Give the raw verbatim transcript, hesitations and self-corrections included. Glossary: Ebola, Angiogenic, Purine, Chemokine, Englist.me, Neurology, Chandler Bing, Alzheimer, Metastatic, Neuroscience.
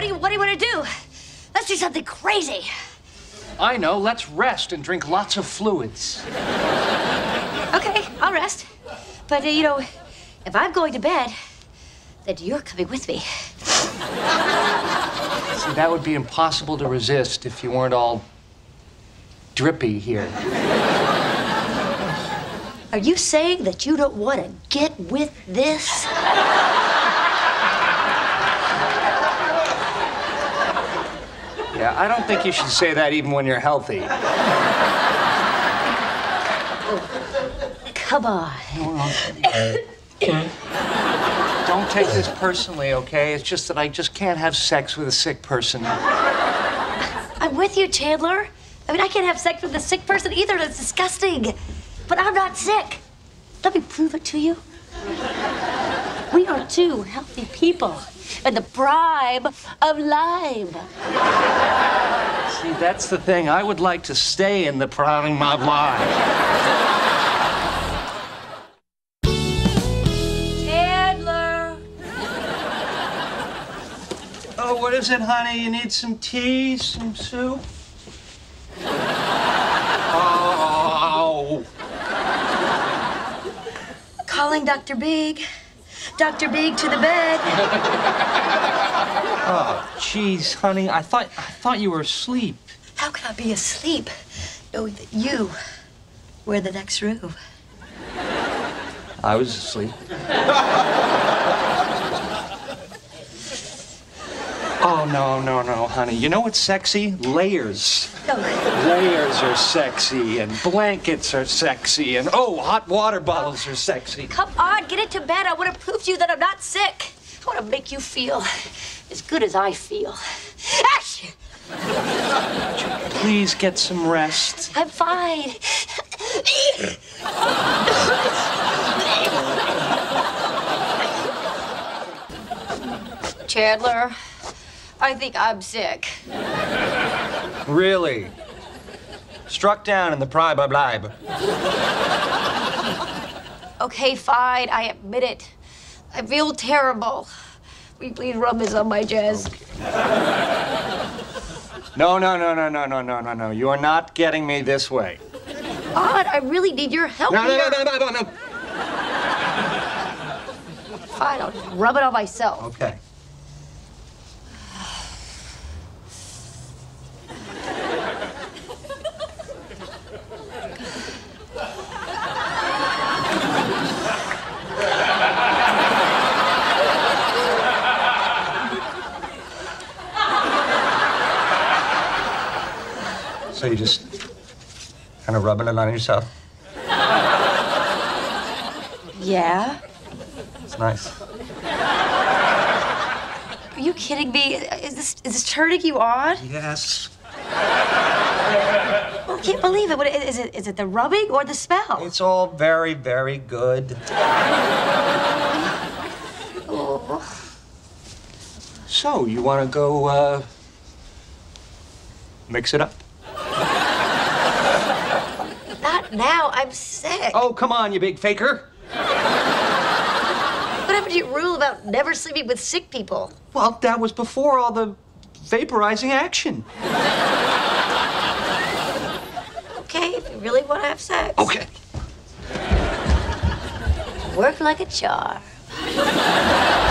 What do you, what do you want to do? Let's do something crazy. I know. Let's rest and drink lots of fluids. Okay, I'll rest. But, uh, you know, if I'm going to bed, then you're coming with me. See, that would be impossible to resist if you weren't all drippy here. Are you saying that you don't want to get with this? Yeah, I don't think you should say that even when you're healthy. Oh, come on. Don't take this personally, okay? It's just that I just can't have sex with a sick person. I'm with you, Chandler. I mean, I can't have sex with a sick person either. That's disgusting. But I'm not sick. Let me prove it to you. We are two healthy people, and the bribe of lime. See, that's the thing. I would like to stay in the prime of lime. Chandler. Oh, what is it, honey? You need some tea, some soup? Oh. Calling Doctor Big. Doctor Big to the bed. Oh, jeez, honey. I thought I thought you were asleep. How could I be asleep knowing that you were in the next room? I was asleep. Oh, no, no, no, honey. You know what's sexy? Layers. No. Layers are sexy, and blankets are sexy, and, oh, hot water bottles oh. are sexy. Come on, get into bed. I want to prove to you that I'm not sick. I want to make you feel as good as I feel. Ash! Would you please get some rest? I'm fine. Chandler. I think I'm sick. Really? Struck down in the prime of lime. Okay, fine. I admit it. I feel terrible. Will you please rub this on my chest? No, no, no, no, no, no, no, no, no. You are not getting me this way. God, I really need your help. No, no, no, no, no, no, no. Fine, I'll just rub it on myself. Okay. So you're just kind of rubbing it on yourself? Yeah. It's nice. Are you kidding me? Is this, is this turning you on? Yes. Well, I can't believe it. What, is it. Is it the rubbing or the smell? It's all very, very good. Oh. So, you want to go, uh, mix it up? Now I'm sick. Oh, come on, you big faker. Whatever do you rule about never sleeping with sick people? Well, that was before all the vaporizing action. Okay, if you really want to have sex. Okay. Work like a charm.